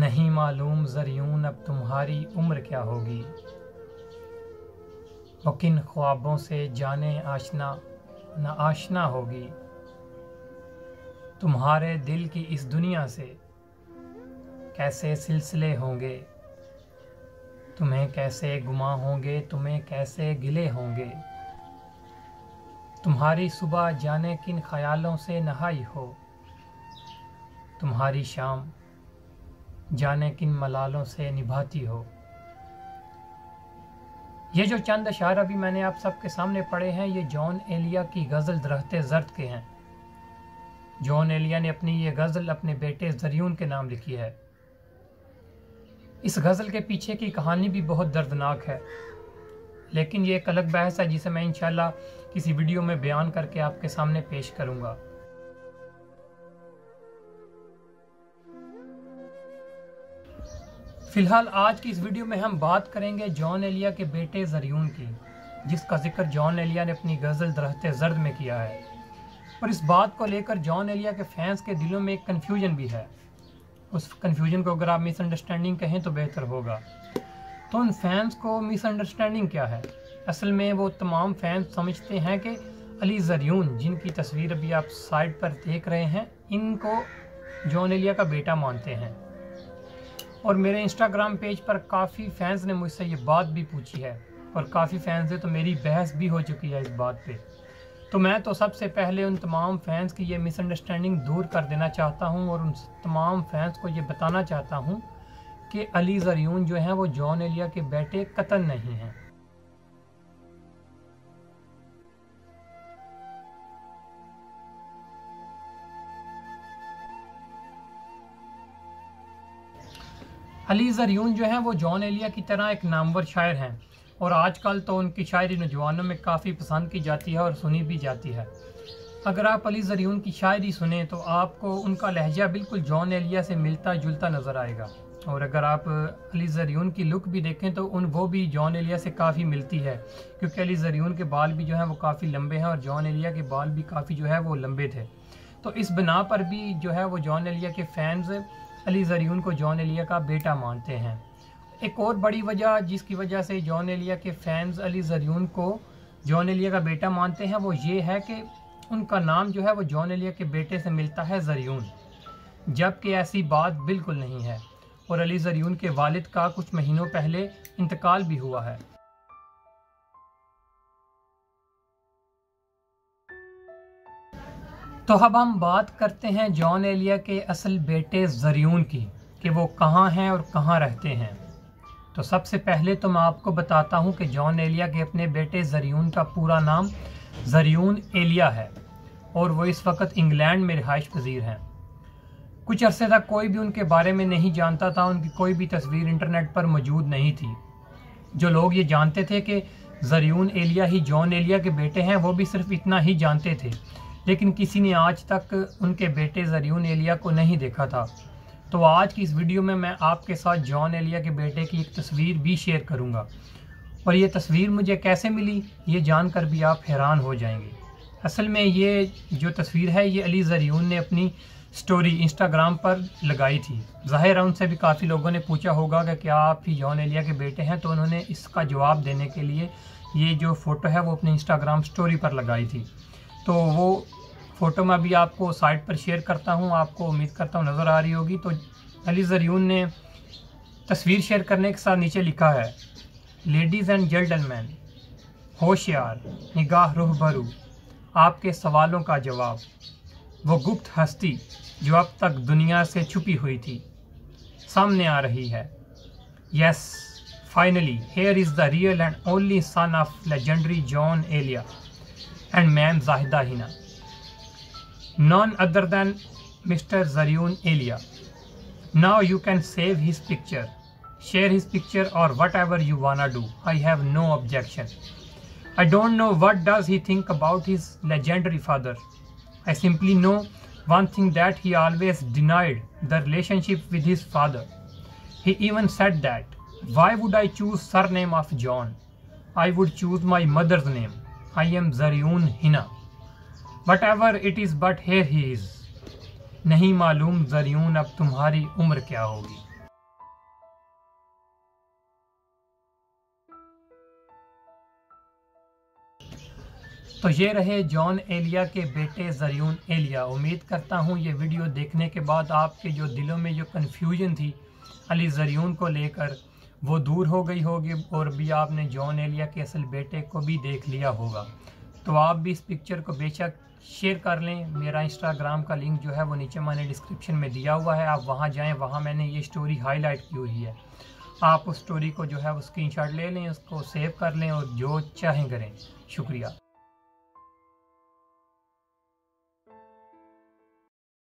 नहीं मालूम ज़रयून अब तुम्हारी उम्र क्या होगी, वो किन ख्वाबों से जाने आशना ना आशना होगी, तुम्हारे दिल की इस दुनिया से कैसे सिलसिले होंगे, तुम्हें कैसे गुमा होंगे, तुम्हें कैसे गिले होंगे, तुम्हारी सुबह जाने किन ख्यालों से नहाई हो, तुम्हारी शाम जाने किन मलालों से निभाती हो। ये जो चंद अशारा भी मैंने आप सबके सामने पढ़े हैं, ये जॉन एलिया की गज़ल दरखते जर्द के हैं। जॉन एलिया ने अपनी ये गज़ल अपने बेटे ज़रयून के नाम लिखी है। इस गज़ल के पीछे की कहानी भी बहुत दर्दनाक है, लेकिन ये एक अलग बहस है जिसे मैं इंशाल्लाह किसी वीडियो में बयान करके आपके सामने पेश करूँगा। फ़िलहाल आज की इस वीडियो में हम बात करेंगे जॉन एलिया के बेटे ज़रयून की, जिसका जिक्र जॉन एलिया ने अपनी गज़ल दरख्ते जर्द में किया है। और इस बात को लेकर जॉन एलिया के फैंस के दिलों में एक कन्फ्यूजन भी है। उस कन्फ्यूजन को अगर आप मिसअंडरस्टैंडिंग कहें तो बेहतर होगा। तो उन फैंस को मिसअंडरस्टैंडिंग क्या है? असल में वो तमाम फैंस समझते हैं कि अली ज़रयून, जिनकी तस्वीर अभी आप साइड पर देख रहे हैं, इनको जॉन एलिया का बेटा मानते हैं। और मेरे इंस्टाग्राम पेज पर काफ़ी फैंस ने मुझसे ये बात भी पूछी है और काफ़ी फैंस से तो मेरी बहस भी हो चुकी है इस बात पे। तो मैं तो सबसे पहले उन तमाम फैंस की ये मिसअंडरस्टैंडिंग दूर कर देना चाहता हूँ और उन तमाम फैंस को ये बताना चाहता हूँ कि अली ज़रयून जो हैं वो जॉन एलिया के बेटे कतन नहीं हैं। अली ज़रयून जो हैं वो जॉन एलिया की तरह एक नामवर शायर हैं और आजकल तो उनकी शायरी नौजवानों में काफ़ी पसंद की जाती है और सुनी भी जाती है। अगर आप अली ज़रयून की शायरी सुने तो आपको उनका लहजा बिल्कुल जॉन एलिया से मिलता जुलता नज़र आएगा। और अगर आप अली ज़रयून की लुक भी देखें तो वो भी जॉन एलिया से काफ़ी मिलती है, क्योंकि अली ज़रयून के बाल भी जो हैं वो काफ़ी लंबे हैं और जॉन एलिया के बाल भी काफ़ी जो है वो लंबे थे। तो इस बिना पर भी जो है वो जॉन एलिया के फैंस अली ज़रयून को जॉन एलिया का बेटा मानते हैं। एक और बड़ी वजह जिसकी वजह से जॉन एलिया के फैंस अली ज़रयून को जॉन एलिया का बेटा मानते हैं वो ये है कि उनका नाम जो है वो जॉन एलिया के बेटे से मिलता है ज़रयून, जबकि ऐसी बात बिल्कुल नहीं है। और अली ज़रयून के वालिद का कुछ महीनों पहले इंतकाल भी हुआ है। तो अब हम बात करते हैं जॉन एलिया के असल बेटे ज़रयून की, कि वो कहाँ हैं और कहाँ रहते हैं। तो सबसे पहले तो मैं आपको बताता हूँ कि जॉन एलिया के अपने बेटे ज़रयून का पूरा नाम ज़रयून एलिया है और वो इस वक्त इंग्लैंड में रिहाइश पजीर हैं। कुछ अरसे तक कोई भी उनके बारे में नहीं जानता था, उनकी कोई भी तस्वीर इंटरनेट पर मौजूद नहीं थी। जो लोग ये जानते थे कि ज़रयून एलिया ही जॉन एलिया के बेटे हैं, वो भी सिर्फ इतना ही जानते थे, लेकिन किसी ने आज तक उनके बेटे ज़रयून एलिया को नहीं देखा था। तो आज की इस वीडियो में मैं आपके साथ जॉन एलिया के बेटे की एक तस्वीर भी शेयर करूंगा। और ये तस्वीर मुझे कैसे मिली ये जानकर भी आप हैरान हो जाएंगे। असल में ये जो तस्वीर है ये अली ज़रयून ने अपनी स्टोरी इंस्टाग्राम पर लगाई थी। ज़ाहिर है उनसे भी काफ़ी लोगों ने पूछा होगा कि क्या आप ही जॉन एलिया के बेटे हैं, तो उन्होंने इसका जवाब देने के लिए ये जो फ़ोटो है वो अपनी इंस्टाग्राम स्टोरी पर लगाई थी। तो वो फ़ोटो मैं भी आपको साइट पर शेयर करता हूँ, आपको उम्मीद करता हूँ नज़र आ रही होगी। तो अली ज़रयून ने तस्वीर शेयर करने के साथ नीचे लिखा है, लेडीज़ एंड जेंटलमैन, होशियार निगाह रूहबरू, आपके सवालों का जवाब, वो गुप्त हस्ती जो अब तक दुनिया से छुपी हुई थी सामने आ रही है। Yes finally here is the real and only son of legendary Jaun Elia and ma'am Zahida Hina, none other than Mr. Zaryoon Elia. Now you can save his picture, share his picture or whatever you wanna do. I have no objection. I don't know what does he think about his legendary father. I simply know one thing, that he always denied the relationship with his father. He even said that, why would I choose surname of John? I would choose my mother's name. I am Zaryoon Hina. Whatever it is, but here he is. नहीं मालूम ज़रयून अब तुम्हारी उम्र क्या होगी। तो ये रहे जॉन एलिया के बेटे ज़रयून एलिया। उम्मीद करता हूँ ये वीडियो देखने के बाद आपके जो दिलों में जो कन्फ्यूजन थी अली ज़रयून को लेकर वो दूर हो गई होगी और भी आपने जॉन एलिया के असल बेटे को भी देख लिया होगा। तो आप भी इस पिक्चर को बेशक शेयर कर लें। मेरा इंस्टाग्राम का लिंक जो है वो नीचे मैंने डिस्क्रिप्शन में दिया हुआ है, आप वहाँ जाएँ, वहाँ मैंने ये स्टोरी हाईलाइट की हुई है। आप उस स्टोरी को जो है वो स्क्रीनशॉट ले लें, उसको सेव कर लें और जो चाहें करें। शुक्रिया।